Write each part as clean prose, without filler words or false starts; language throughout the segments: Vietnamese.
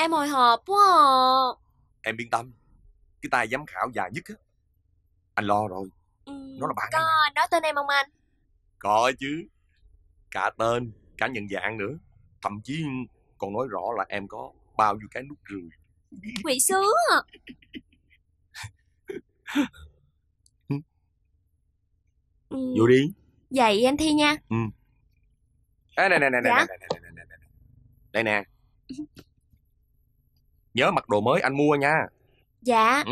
Em hồi hộp quá à. Em yên tâm, cái tay giám khảo dài nhất á, anh lo rồi. Nó là bạn. Có nói tên em không anh? Có chứ, cả tên, cả nhận dạng nữa. Thậm chí còn nói rõ là em có bao nhiêu cái nút rười. Quỷ sứ à. Vô đi. Vậy anh thi nha. Nè. Đây nè. Nhớ mặc đồ mới anh mua nha. Dạ.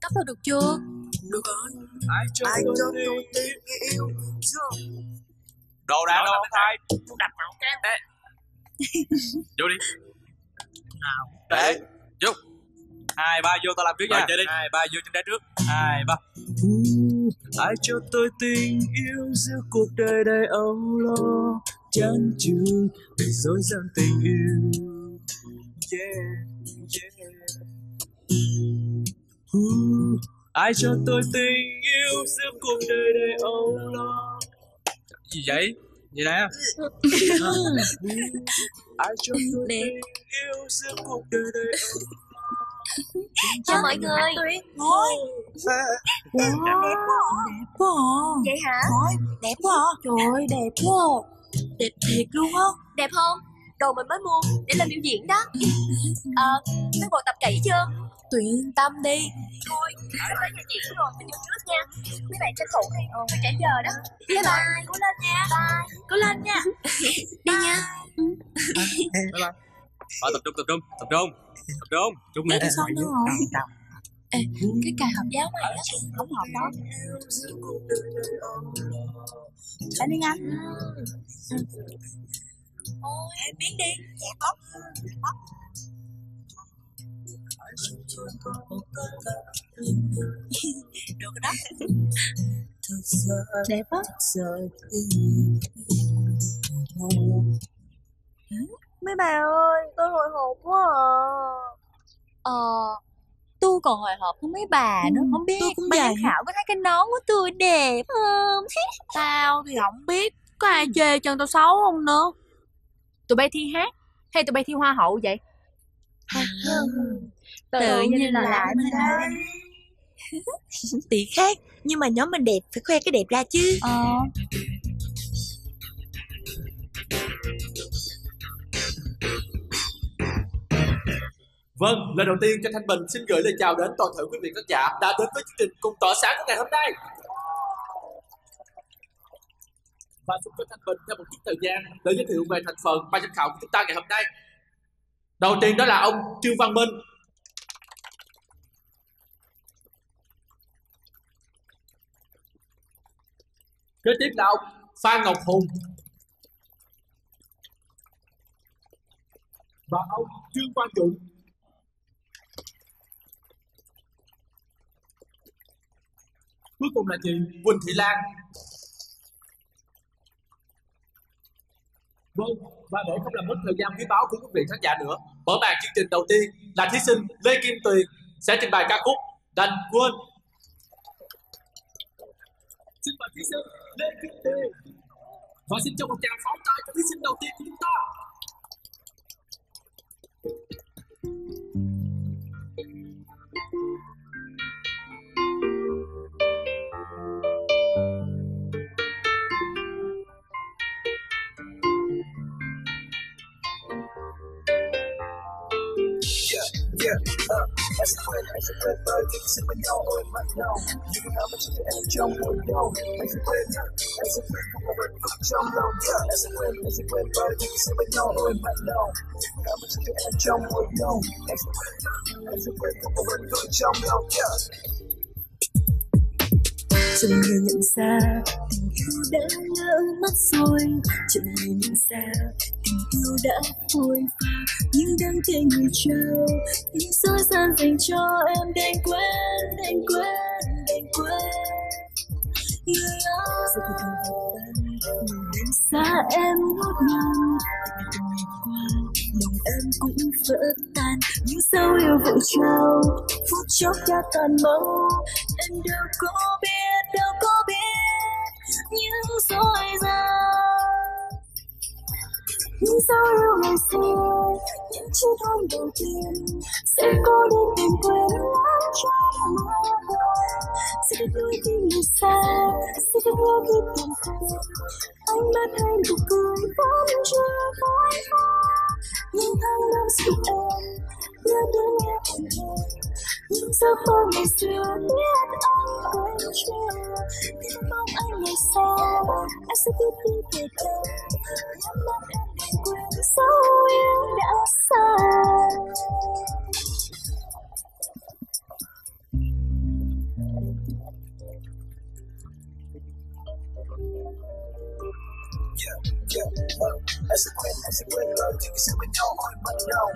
Cắp đâu được chưa? Được rồi. Ai cho tôi tình yêu. Đồ đạc đâu thôi. Tôi đặt vào cái đấy. Vô đi. Nào. Đấy. Vô. 2, 3 vô tao làm trước nha. 2, 3 vô chân đá trước. 2, 3. Ai cho tôi tình yêu giữa cuộc đời đầy âu lo chán chường để dối gian tình yêu. Ai cho tôi tình yêu giữa cuộc đời đầy âu lo. Gì vậy? Gì nè? Ai cho tôi tình yêu giữa cuộc đời đầy âu lo. Chào mọi người. Đẹp quá. Vậy hả? Đẹp quá. Trời ơi đẹp quá. Đẹp thiệt luôn á. Đẹp không? Đồ mình mới mua để lên biểu diễn đó. Mấy bộ tập kỹ chưa? Tuyện tâm đi. Thôi, sắp tới nhà chị rồi, mình vô trước nha. Mấy bạn tranh thủ đi, phải trễ giờ đó. Bye bye, cố lên nha. Bye. Cố lên nha. Đi nha. Bye bye. Tập trung. Trung này. Ê, cái cài hộp giáo này á, không hợp đó. Anh đi anh. Ôi, biến đi, nhẹ ốc. Được rồi đó. Đẹp á. Mấy bà ơi, tôi hồi hộp quá à. Tôi còn hồi hộp với mấy bà nữa. Không biết mấy giám khảo có thấy cái nón của tôi đẹp không? Tao thì không biết. Có ai chê chân tao xấu không nữa. Tụi bay thi hát hay tụi bay thi hoa hậu vậy? Tự nhiên là lại mình đây. Tì khác. Nhưng mà nhóm mình đẹp, phải khoe cái đẹp ra chứ. Vâng, lời đầu tiên cho Thanh Bình xin gửi lời chào đến toàn thể quý vị khán giả đã đến với chương trình Cùng Tỏa Sáng của ngày hôm nay. Và xin cho Thanh Bình thêm một chút thời gian để giới thiệu về thành phần ban giám khảo của chúng ta ngày hôm nay. Đầu tiên đó là ông Trương Văn Minh. Kế tiếp là ông Phan Ngọc Hùng. Và ông Trương Quang Trung. Cuối cùng là chị Quỳnh Thị Lan. Vâng, và để không làm mất thời gian quý báu của quý vị khán giả nữa, mở màn chương trình đầu tiên là thí sinh Lê Kim Tuyền sẽ trình bày ca khúc Đàn Quân. Xin mời thí sinh Lê Kim Tuyền. Và xin cho một tràng pháo tay cho thí sinh đầu tiên của chúng ta. Chừng người nhận ra tình yêu đã lỡ mất rồi, chừng người nhận ra tình yêu đã phôi pha nhưng đang thấy người trao những dối gian dành cho em đành quên. Giờ thì còn vẫn mình xa em ngút ngàn, tình yêu qua lòng em cũng vỡ tan. tan những dấu yêu vội trao phút chốc đã tan máu. Em đâu có biết những dối gian, những dấu yêu ngày xưa, những chiếc hôn đầu tiên sẽ có đến tìm quên trong mơ đôi. Sẽ được đôi tim người xa, sẽ được đôi khi tìm quên. Anh mắt hay nụ cười vẫn chưa vội vã. Những tháng năm xưa em nhớ đến em còn nhớ. Những giấc mơ ngày xưa biết anh quên chưa. Thì mong anh ngày sau anh sẽ biết đi về đâu. Nhắm mắt em để quên dấu yêu đã xa. Anh sẽ quên lời những cái sự bên nhau khỏi bắt đầu.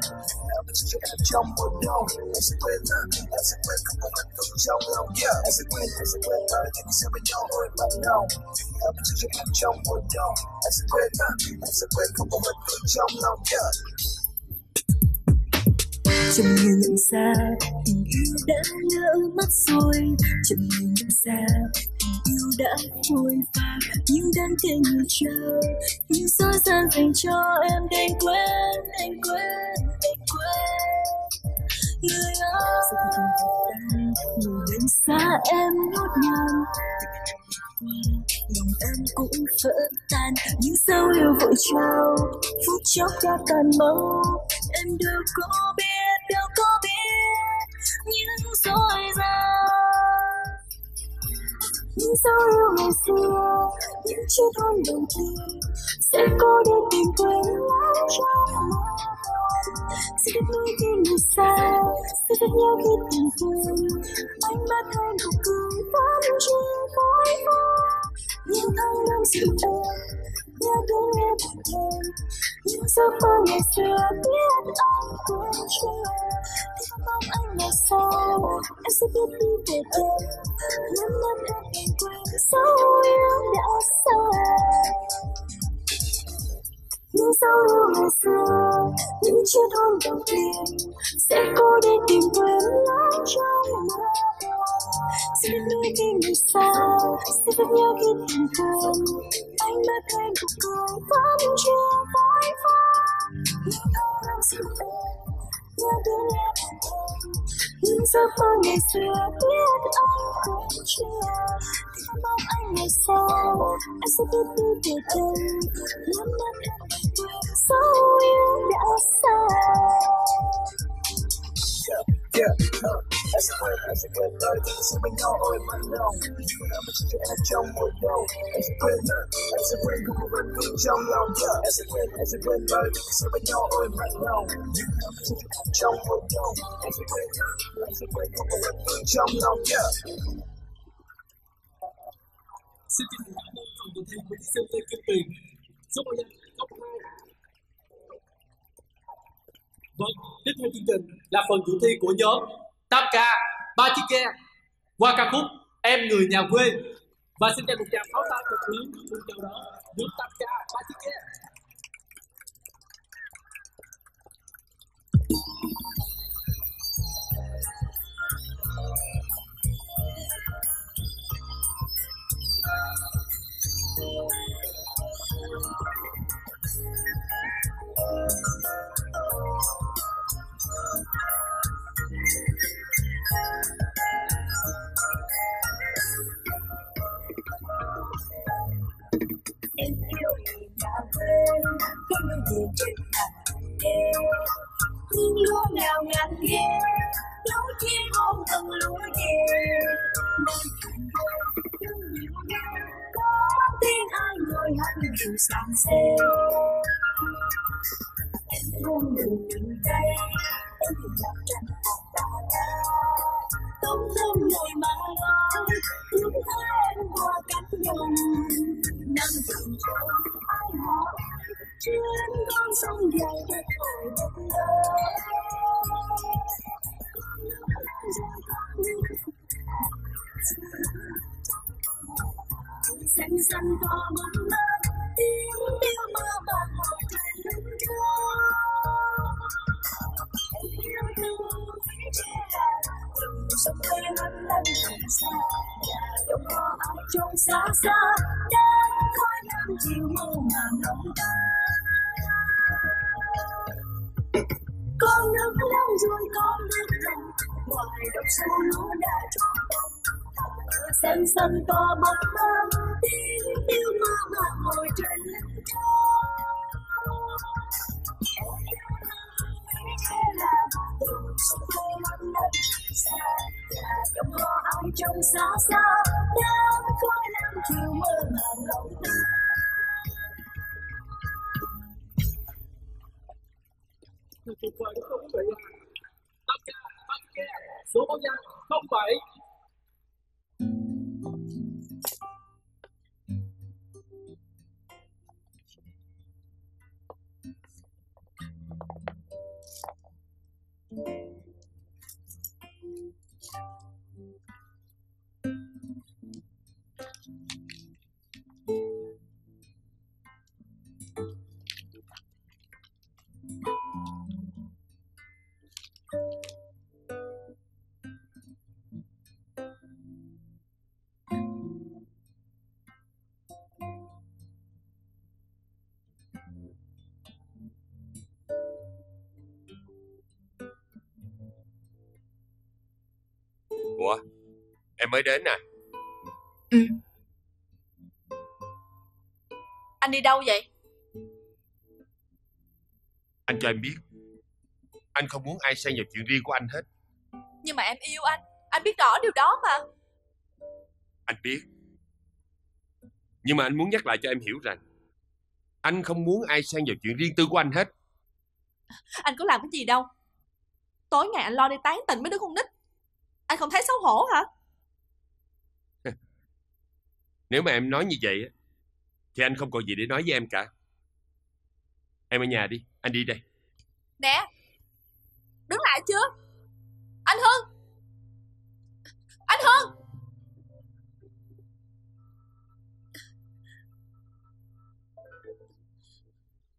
Anh sẽ quên em trong một đông. Anh sẽ quên không có vật tôi trong lòng. Anh sẽ quên lời những cái sự bên nhau khỏi bắt đầu. Anh sẽ quên em trong một đông. Anh sẽ quên không có vật tôi trong lòng. Chậm như nhận ra tình yêu đã lỡ mất rồi. Chậm như nhận ra tình yêu đã vội vàng. Nhưng đáng kể như chờ, nhưng dối gian dành cho em để anh quên, anh quên, anh quên. Người ơi, người đến xa em ngút ngàn. Lòng em cũng vỡ tan những dấu yêu vội trao phút chốc đã tan máu. Em đâu có biết những dối gian, những dấu yêu ngày xưa, những chiếc hôn đầu tiên sẽ có đến tìm quên lắm trong mơ đôi. Sẽ được nuôi khi người xa, sẽ được nhau khi tìm quên. Anh mắt hai nụ cười vẫn chưa vội vã. Những tháng năm xưa em nhớ đến em một đêm. Những giấc mơ ngày xưa biết anh quên chưa. Thì mong anh ngày sau em sẽ biết đi về đâu. Nhắm mắt em để quên dấu yêu đã xa. Những dấu yêu ngày xưa, những chiếc hôn đầu tiên sẽ có đến tìm quên lắm trong mơ đôi. Sẽ được nuôi khi người xa, sẽ được nhau khi tìm quên. Anh mắt hai nụ cười vẫn chưa vội vã. Những tháng năm xưa em nhớ đến em một đêm. Những giấc mơ ngày xưa biết anh quên chưa. Thì mong anh ngày sau anh sẽ biết đi về đâu. Nhắm mắt em để quên dấu yêu đã xa. Anh sẽ quên lời những sự bên nhau ôi mà lòng. Anh sẽ quên em trong một đầu. Anh sẽ quên không có vật thương trong lòng. Anh sẽ quên lời những sự bên nhau ôi mà lòng. Anh sẽ quên em trong một đầu. Anh sẽ quên không có vật thương trong lòng. Xin kính mời cảm ơn phần tự thi của thí sinh Lê Kim Tuyền. Số bài nhạc top 2. Vâng, tiếp theo chương trình là phần dự thi của nhóm 8K, 3 chiếc ghe qua ca khúc Em Người Nhà Quê. Và xin dành một tràng pháo tay cực quý cùng chào đón nhóm 8K, 3 chiếc ghe. Thank you. Con nước lắm rồi con nước thành, ngoài đồng sâu lúa đã trôi. Thầm ở xanh xanh to bóng bơm, tiếng tiêu mơ màng ngồi trên lưng trôi. Em yêu thương với thế là từng sông quê lắm đất xa, là trong hoa ái trong xa xa, đang khói làm chiều mơ màng lòng ta. Tuyệt vời đúng không quý vị ạ? Bác kia, số báo danh 07. Ủa, em mới đến à? Ừ. Anh đi đâu vậy? Anh cho em biết, anh không muốn ai xen vào chuyện riêng của anh hết. Nhưng mà em yêu anh biết rõ điều đó mà. Anh biết. Nhưng mà anh muốn nhắc lại cho em hiểu rằng anh không muốn ai xen vào chuyện riêng tư của anh hết. Anh có làm cái gì đâu. Tối ngày anh lo đi tán tỉnh mấy đứa con nít. Anh không thấy xấu hổ hả? Nếu mà em nói như vậy thì anh không còn gì để nói với em cả. Em ở nhà đi, anh đi đây. Nè, đứng lại chưa? Anh Hưng! Anh Hưng!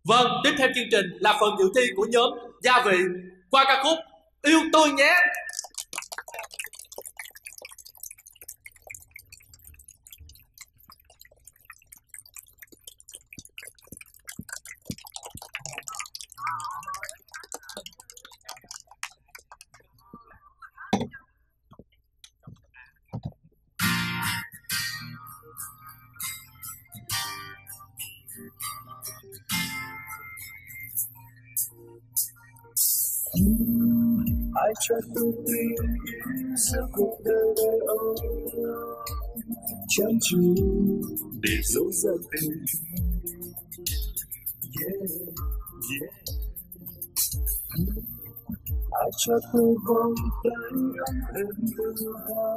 Vâng, tiếp theo chương trình là phần dự thi của nhóm Gia Vị qua ca khúc Yêu Tôi Nhé. Ai cho tôi tin giữa cuộc đời đầy âu chăm chú để giấu giận tình. Ai cho tôi vòng tay ấm êm từ đó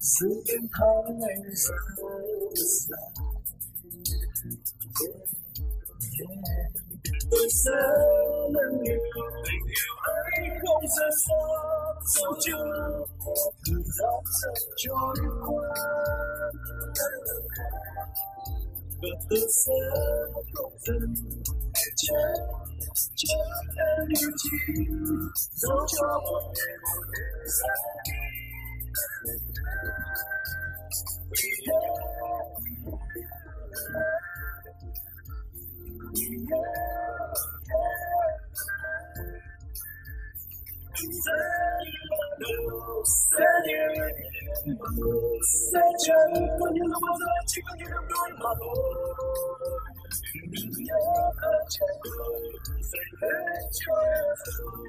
giữ em tháng ngày dài. Tôi sẽ nâng niu tình yêu ấy không rời xa sâu chưa thời gian sẽ trôi qua và tôi sẽ không dừng chết chết em yêu chi dẫu cho một ngày xa sẽ chẳng có những lúc bao giờ chỉ có những đêm đôi mà thôi. Đừng nhớ anh trên đời dành hết cho em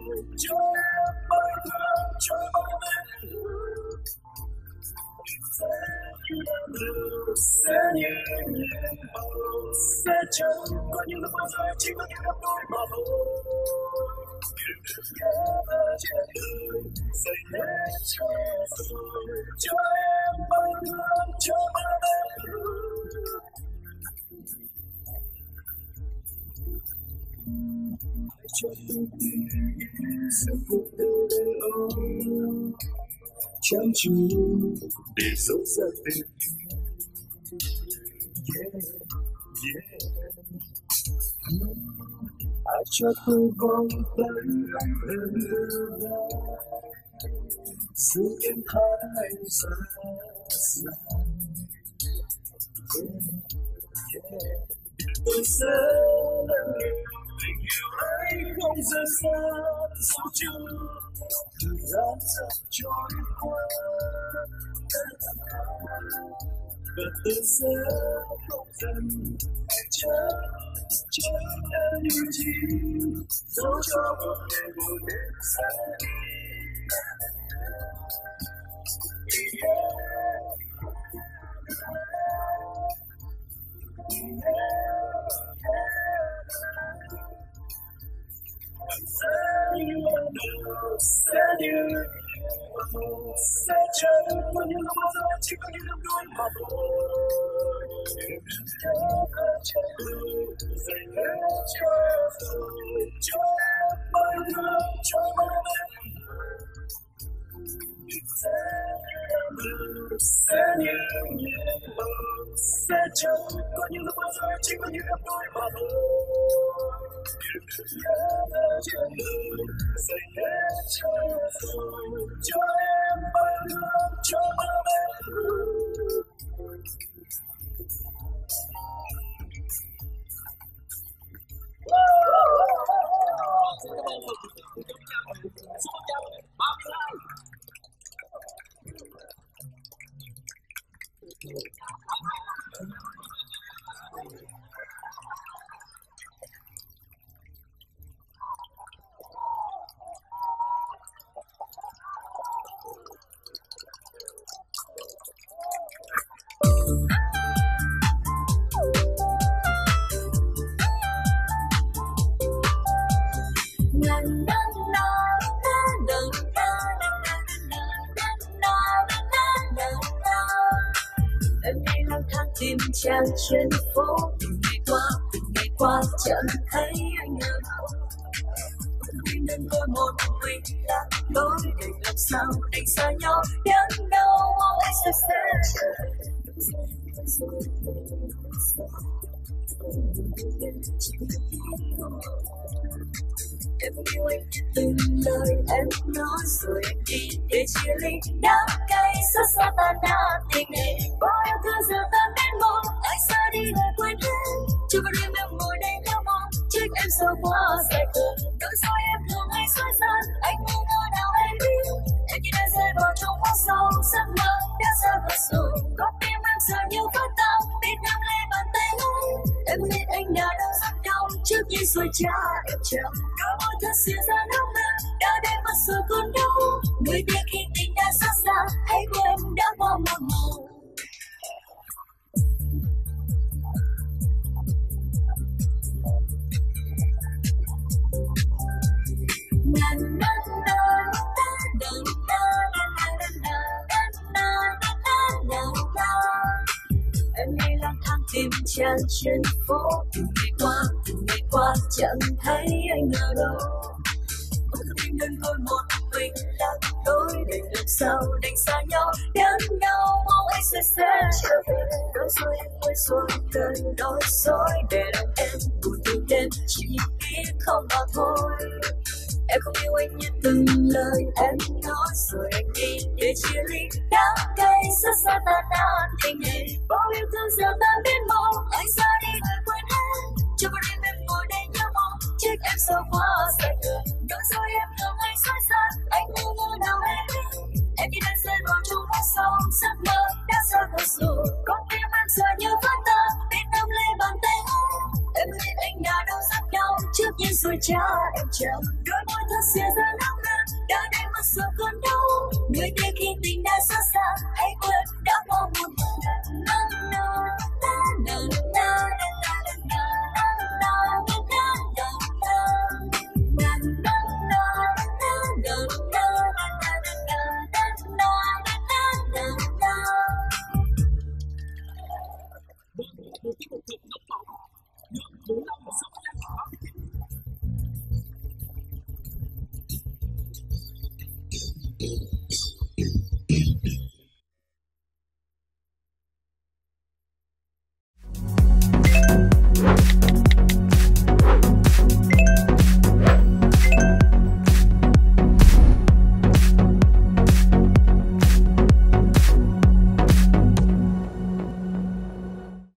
rồi, cho em bao thương, cho em bao mến người. Sẽ như em bao sẽ chẳng có những lúc bao giờ chỉ có những đêm đôi mà thôi. Đừng nhớ anh trên đời dành hết cho em rồi, cho em. Cho tôi tin sẽ cuộc đời đầy âu chăm chú để giấu ra tình. Ai cho tôi vòng tay ấm êm từ đó giữ em tháng ngày dài dài. Tôi sẽ nâng niu tình yêu ấy rời xa sao chưa thời gian dần trôi qua và từ xa không dần chắc chắn đã điều gì dẫu cho một ngày buồn đến xa sẽ như sẽ chân vẫn như không bao giờ chỉ có những đôi mà thôi nếu ta chẳng được dành hết cho rồi cho bao nhiêu cho bao nhiêu sẽ như sẽ chân vẫn như không bao giờ chỉ có những đôi mà thôi chàng trên phố từng ngày qua chẳng thấy anh ở đâu. Mình đang ngồi một mình lạc lối để làm sao đánh xa nhau đến đâu anh sẽ em yêu anh từng lời em nói rồi em đi để chia ly đắng cay xa xa ta đã tình này bao nhiêu thứ giờ ta đến một anh xa đi lời quên hết chưa có đêm em ngồi đây leo mong trách em sâu quá dài cùng nỗi dối em thường hay xói gian anh không ngờ nào em yêu em như đang rơi vào trong hố sâu giấc mơ đã rơi vào sâu có tim em giờ như vỡ tan tin nắm lấy bàn tay anh em biết anh đã đau rất đau trước những suối trà em chẳng có mọi thứ xưa ra nước mắt đã đến mà giờ còn đâu người biết khi tình đã xa xa hãy của em đã qua mơ hồ tìm chàng trên phố từng ngày qua chẳng thấy anh ở đâu cũng tìm đến ngồi một mình lạc lối để làm sao đánh xa nhau đến nhau mong anh sẽ trở về đôi rồi em quay xuống cơn nói dối để làm em buồn từng đêm chỉ biết không mà thôi em không yêu anh như từng lời em nói rồi anh đi để chia ly đắng cay xa xa ta đã tình này bao nhiêu thương giờ ta biết mong anh xa đi người quên hết cho vào đêm em ngồi đây nhớ mong trách em sao quá dài đường nỗi dối em thường hay xói xa anh không ngờ nào em biết em như đang rơi vào trong hố sâu giấc mơ đã rơi vào rồi con tim em giờ như vỡ tan biết nắm lấy bàn tay anh em biết anh đã đau rất đau trước những suối trà em chẳng đôi môi thật xưa ra nắng nắng đã đánh mất giờ còn đâu người kia khi tình đã xa xa hãy quên đã mong một lần